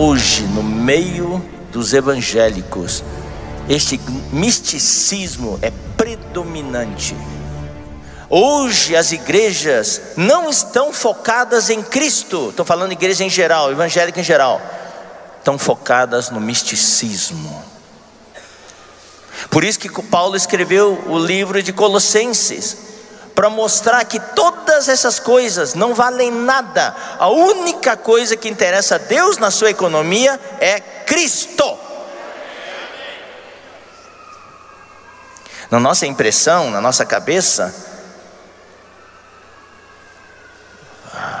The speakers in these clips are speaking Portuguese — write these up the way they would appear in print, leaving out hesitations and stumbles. Hoje, no meio dos evangélicos, este misticismo é predominante. Hoje as igrejas não estão focadas em Cristo. Estou falando igreja em geral, evangélica em geral. Estão focadas no misticismo. Por isso que Paulo escreveu o livro de Colossenses, para mostrar que todas essas coisas não valem nada. A única coisa que interessa a Deus na sua economia é Cristo. Na nossa impressão, na nossa cabeça,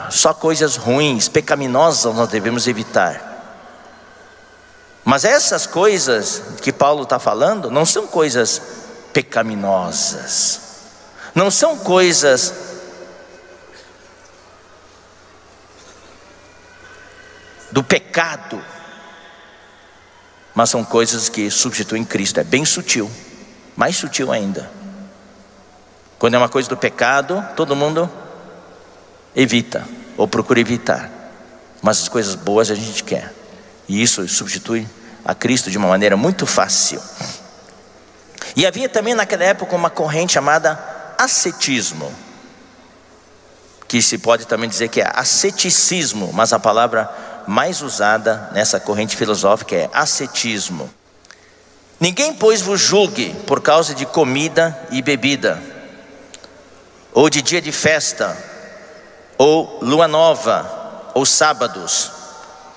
só coisas ruins, pecaminosas nós devemos evitar. Mas essas coisas que Paulo está falando não são coisas pecaminosas. Não são coisas do pecado, mas são coisas que substituem Cristo. É bem sutil, mais sutil ainda. Quando é uma coisa do pecado, todo mundo evita ou procura evitar. Mas as coisas boas a gente quer. E isso substitui a Cristo de uma maneira muito fácil. E havia também naquela época uma corrente chamada ascetismo, que se pode também dizer que é asceticismo, mas a palavra mais usada nessa corrente filosófica é ascetismo. Ninguém, pois, vos julgue por causa de comida e bebida, ou de dia de festa, ou lua nova, ou sábados.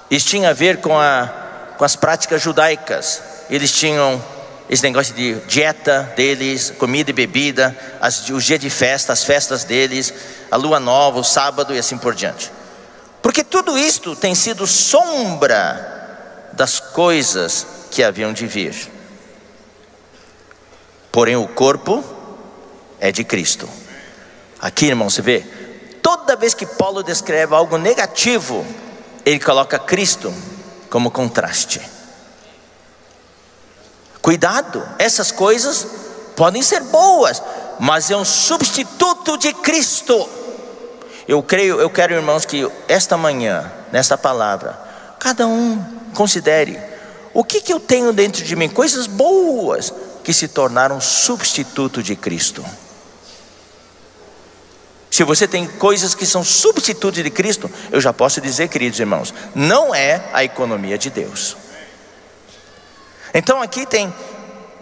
Isso tinha a ver com as práticas judaicas. Eles tinham esse negócio de dieta deles, comida e bebida, os dias de festa, as festas deles, a lua nova, o sábado e assim por diante. Porque tudo isto tem sido sombra das coisas que haviam de vir. Porém o corpo é de Cristo. Aqui, irmão, você vê, toda vez que Paulo descreve algo negativo, ele coloca Cristo como contraste. Cuidado, essas coisas podem ser boas, mas é um substituto de Cristo. Eu quero, irmãos, que esta manhã, nesta palavra, cada um considere o que eu tenho dentro de mim, coisas boas que se tornaram substituto de Cristo. Se você tem coisas que são substituto de Cristo, eu já posso dizer, queridos irmãos, não é a economia de Deus. Então aqui tem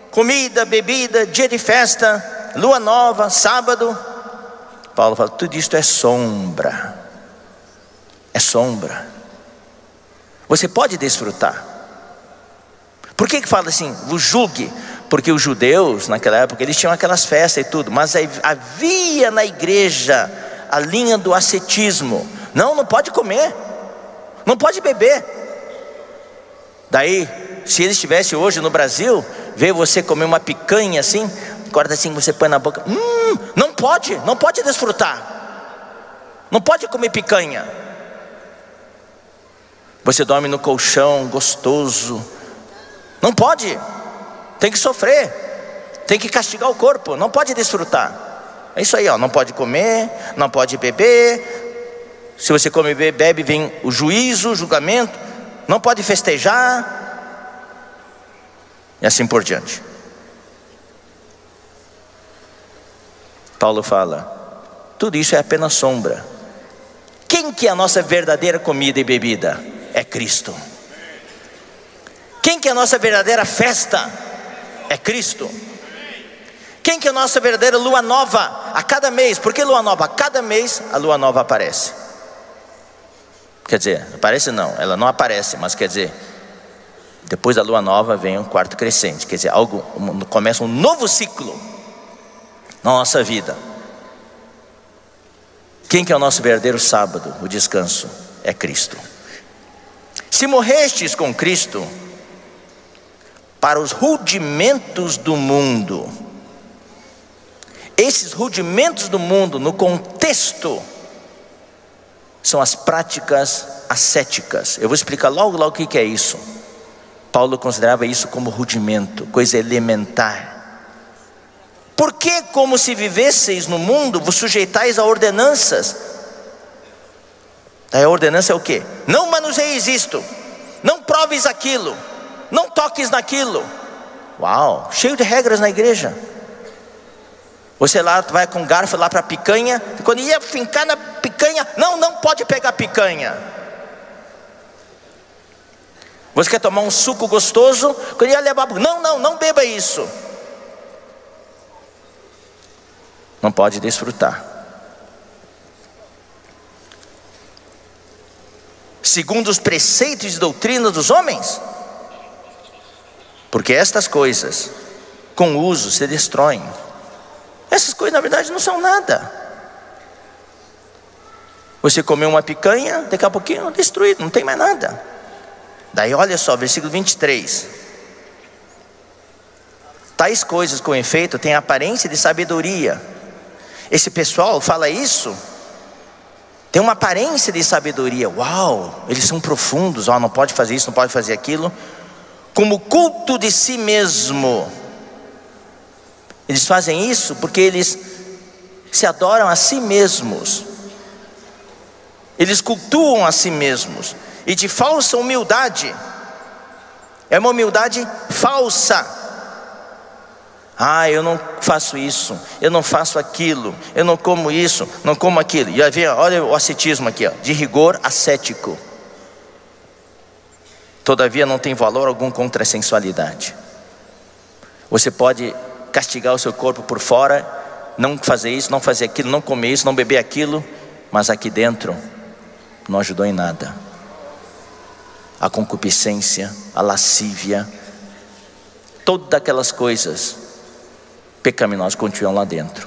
comida, bebida, dia de festa, lua nova, sábado. Paulo fala, tudo isto é sombra. É sombra. Você pode desfrutar. Por que fala assim, vos julgue? Porque os judeus naquela época, eles tinham aquelas festas e tudo. Mas havia na igreja a linha do ascetismo. Não pode comer. Não pode beber. Daí, se ele estivesse hoje no Brasil, ver você comer uma picanha assim, corta assim, você põe na boca, não pode desfrutar, não pode comer picanha. Você dorme no colchão gostoso, não pode, tem que sofrer, tem que castigar o corpo, não pode desfrutar. É isso aí, ó, não pode comer, não pode beber. Se você come e bebe, vem o juízo, o julgamento. Não pode festejar. E assim por diante. Paulo fala, tudo isso é apenas sombra. Quem que é a nossa verdadeira comida e bebida? É Cristo. Quem que é a nossa verdadeira festa? É Cristo. Quem que é a nossa verdadeira lua nova? A cada mês. Por que lua nova? A cada mês a lua nova aparece. Quer dizer, aparece não, ela não aparece, mas quer dizer, depois da lua nova vem um quarto crescente. Quer dizer, começa um novo ciclo na nossa vida. Quem que é o nosso verdadeiro sábado, o descanso? É Cristo. Se morrestes com Cristo para os rudimentos do mundo. Esses rudimentos do mundo no contexto são as práticas ascéticas. Eu vou explicar logo o que é isso. Paulo considerava isso como rudimento, coisa elementar. Porque como se vivesseis no mundo, vos sujeitais a ordenanças. A ordenança é o quê? Não manuseis isto, não proves aquilo, não toques naquilo. Uau, cheio de regras na igreja. Você lá vai com garfo lá para a picanha, e quando ia fincar na picanha, não pode pegar picanha. Você quer tomar um suco gostoso, quando ia levar, não beba isso. Não pode desfrutar. Segundo os preceitos e doutrinas dos homens, porque estas coisas com uso se destroem. Essas coisas na verdade não são nada. Você comeu uma picanha, daqui a pouquinho destruído, não tem mais nada. Daí olha só, versículo 23. Tais coisas com efeito têm aparência de sabedoria. Esse pessoal fala isso, tem uma aparência de sabedoria. Uau, eles são profundos. Oh, não pode fazer isso, não pode fazer aquilo. Como culto de si mesmo. Eles fazem isso porque eles se adoram a si mesmos. Eles cultuam a si mesmos. E de falsa humildade. É uma humildade falsa. Ah, eu não faço isso, eu não faço aquilo, eu não como isso, não como aquilo. E aí, olha o ascetismo aqui, ó, de rigor ascético. Todavia não tem valor algum contra a sensualidade. Você pode castigar o seu corpo por fora, não fazer isso, não fazer aquilo, não comer isso, não beber aquilo, mas aqui dentro não ajudou em nada. A concupiscência, a lascívia, todas aquelas coisas pecaminosos continuam lá dentro.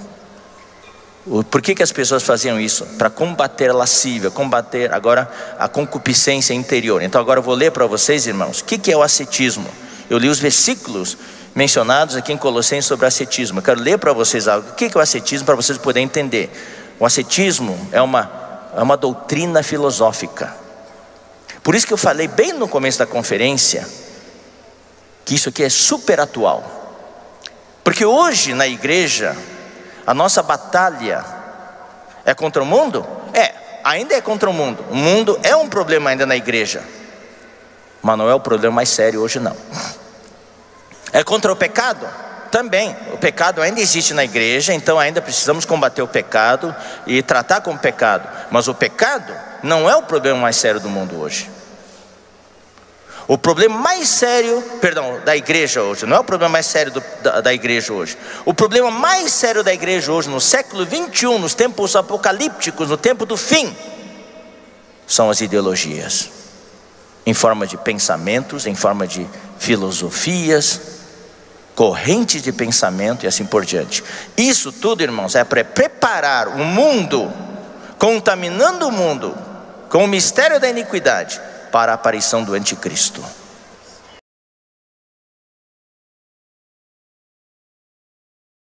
Por que as pessoas faziam isso? Para combater a lascívia, combater agora a concupiscência interior. Então agora eu vou ler para vocês, irmãos, o que é o ascetismo. Eu li os versículos mencionados aqui em Colossenses sobre ascetismo. Eu quero ler para vocês algo. O que é o ascetismo para vocês poderem entender? O ascetismo é uma doutrina filosófica. Por isso que eu falei bem no começo da conferência que isso aqui é super atual. Porque hoje na igreja, a nossa batalha é contra o mundo? É, ainda é contra o mundo. O mundo é um problema ainda na igreja. Mas não é o problema mais sério hoje não. É contra o pecado? Também. O pecado ainda existe na igreja, então ainda precisamos combater o pecado e tratar com o pecado. Mas o pecado não é o problema mais sério do mundo hoje. O problema mais sério, perdão, da igreja hoje, não é o problema mais sério da igreja hoje. O problema mais sério da igreja hoje, no século 21, nos tempos apocalípticos, no tempo do fim, são as ideologias. Em forma de pensamentos, em forma de filosofias, correntes de pensamento e assim por diante. Isso tudo, irmãos, é para preparar o mundo, contaminando o mundo com o mistério da iniquidade, para a aparição do Anticristo.